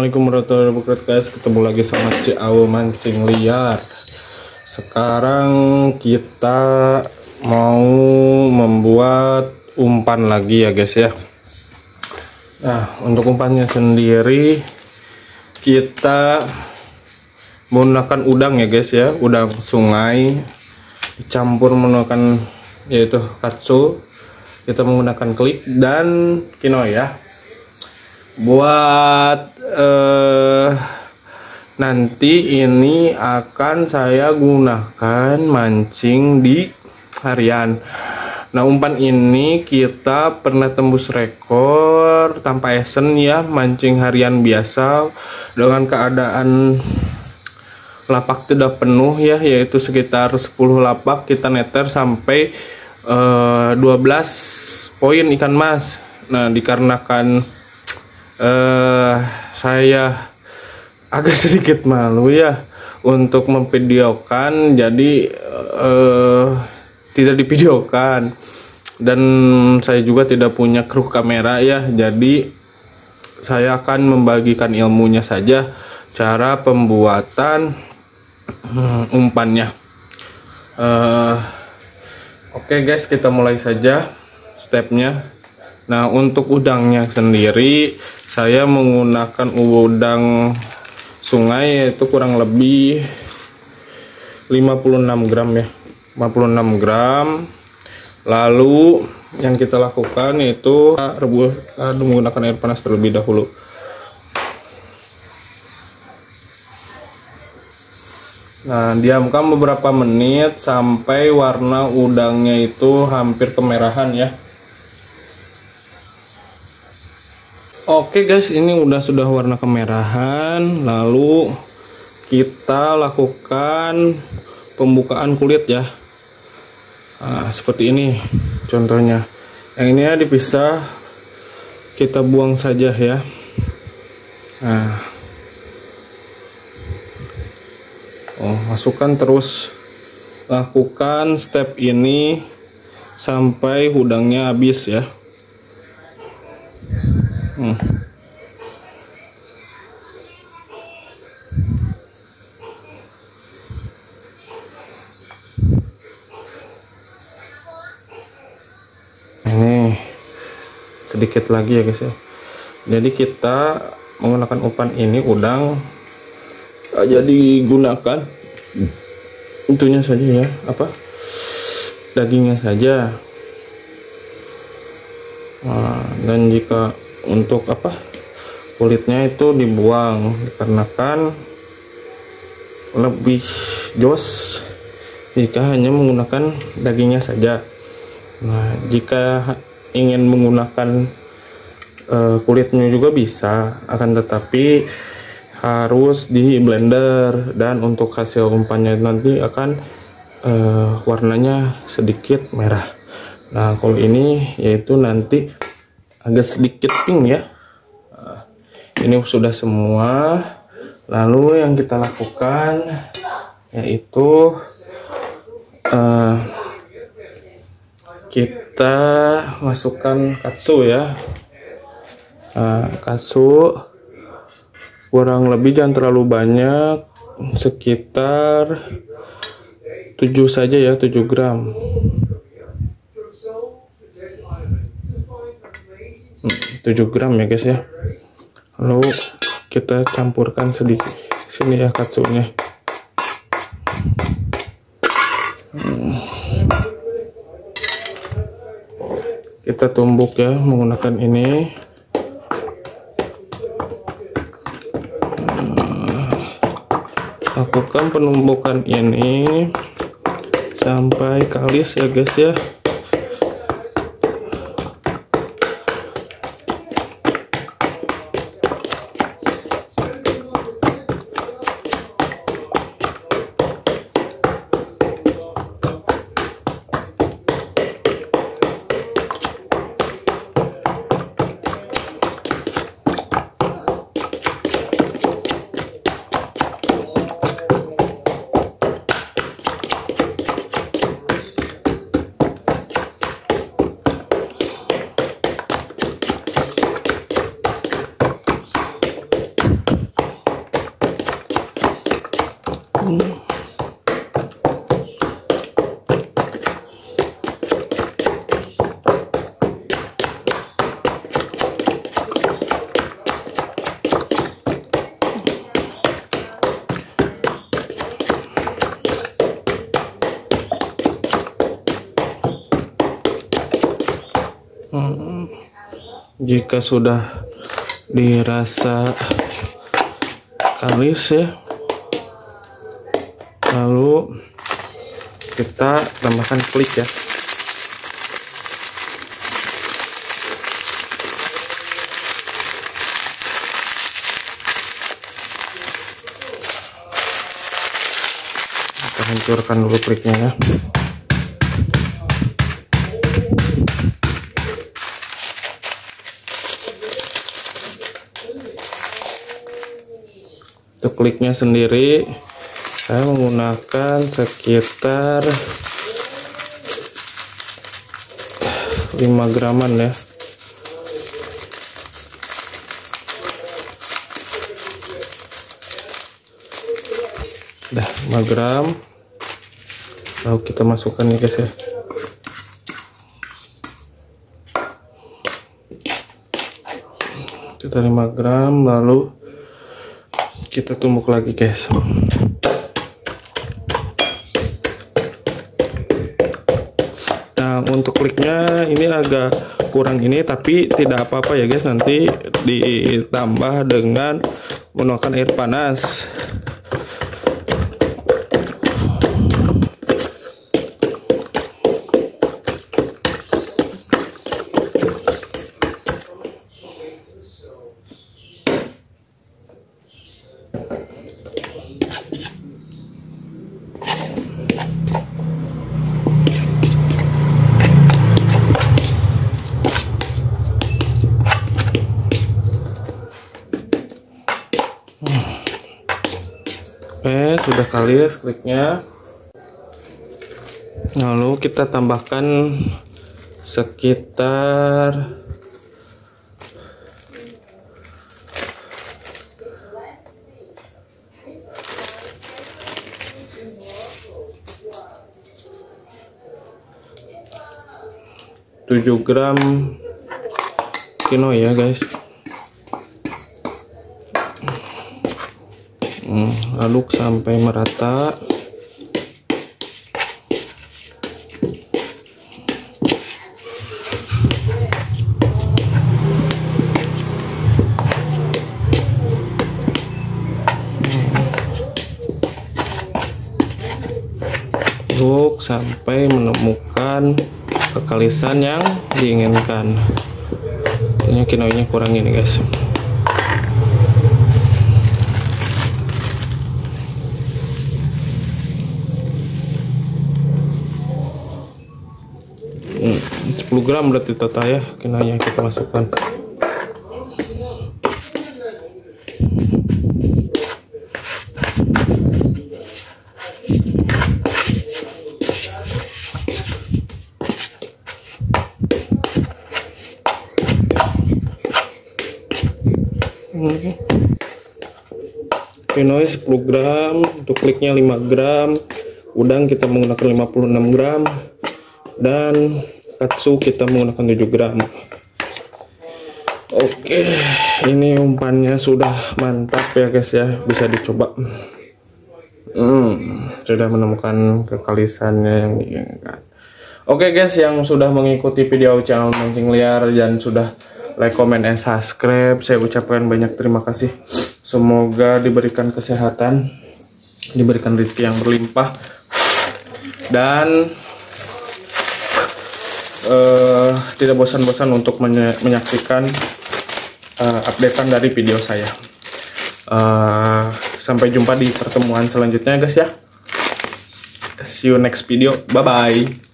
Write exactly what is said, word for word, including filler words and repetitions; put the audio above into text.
Assalamualaikum warahmatullahi wabarakatuh guys, ketemu lagi sama Ciaul Mancing Liar. Sekarang kita mau membuat umpan lagi ya guys ya. Nah, untuk umpannya sendiri kita menggunakan udang ya guys ya, udang sungai dicampur menggunakan yaitu katsu. Kita menggunakan klik dan kino ya. Buat eh, nanti ini akan saya gunakan mancing di harian. Nah, umpan ini kita pernah tembus rekor tanpa esen ya, mancing harian biasa dengan keadaan lapak tidak penuh ya, yaitu sekitar sepuluh lapak kita neter sampai eh, dua belas poin ikan mas. Nah, dikarenakan Uh, saya agak sedikit malu ya untuk memvideokan, jadi uh, tidak divideokan, dan saya juga tidak punya kru kamera ya, jadi saya akan membagikan ilmunya saja cara pembuatan umpannya. uh, Oke okay guys, kita mulai saja stepnya. Nah, untuk udangnya sendiri saya menggunakan udang sungai, yaitu kurang lebih lima puluh enam gram ya, lima puluh enam gram. Lalu yang kita lakukan yaitu rebus menggunakan air panas terlebih dahulu. Nah, diamkan beberapa menit sampai warna udangnya itu hampir kemerahan ya. Oke guys, ini udah sudah warna kemerahan. Lalu kita lakukan pembukaan kulit ya. Nah, seperti ini contohnya. Yang ini ya dipisah, kita buang saja ya. Nah, oh, masukkan terus, lakukan step ini sampai udangnya habis ya. Hmm. Ini sedikit lagi ya guys ya. Jadi kita menggunakan umpan ini udang aja digunakan untuknya saja ya, apa dagingnya saja. Nah, dan jika untuk apa kulitnya itu dibuang dikarenakan lebih jos jika hanya menggunakan dagingnya saja. Nah, jika ingin menggunakan uh, kulitnya juga bisa, akan tetapi harus di blender, dan untuk hasil umpannya nanti akan uh, warnanya sedikit merah. Nah, kalau ini yaitu nanti agak sedikit pink ya. Nah, ini sudah semua. Lalu yang kita lakukan yaitu uh, kita masukkan katsu ya. Nah, katsu kurang lebih jangan terlalu banyak, sekitar tujuh saja ya, tujuh gram. tujuh gram ya guys ya. Lalu kita campurkan sedikit sini ya katsunya. Hmm. Kita tumbuk ya menggunakan ini. Nah, lakukan penumbukan ini sampai kalis ya guys ya. Jika sudah dirasa kalis ya, lalu kita tambahkan klik ya. Kita hancurkan dulu kliknya ya. Untuk kliknya sendiri saya menggunakan sekitar lima graman ya. Dah lima gram. Lalu kita masukkan nih guys ya. Kita lima gram lalu kita tumbuk lagi guys. Nah untuk kliknya ini agak kurang ini, tapi tidak apa-apa ya guys, nanti ditambah dengan menggunakan air panas. Oke, sudah kalis kliknya. Lalu kita tambahkan sekitar tujuh gram kino ya guys. Aduk sampai merata. Aduk sampai menemukan kekalisan yang diinginkan. Ini kinonya kurang ini guys. sepuluh gram berarti total ya kinanya kita masukkan. Kino sepuluh gram, untuk kliknya lima gram, udang kita menggunakan lima puluh enam gram, dan katsu kita menggunakan tujuh gram. Oke, ini umpannya sudah mantap ya guys ya, bisa dicoba. hmm, sudah menemukan kekalisannya yang diinginkan. Oke guys, yang sudah mengikuti video Ciaul Mancing Liar dan sudah like, comment, and subscribe, saya ucapkan banyak terima kasih. Semoga diberikan kesehatan, diberikan rezeki yang berlimpah, dan Uh, tidak bosan-bosan untuk menyaksikan uh, updatean dari video saya. Uh, sampai jumpa di pertemuan selanjutnya guys ya. See you next video. Bye bye.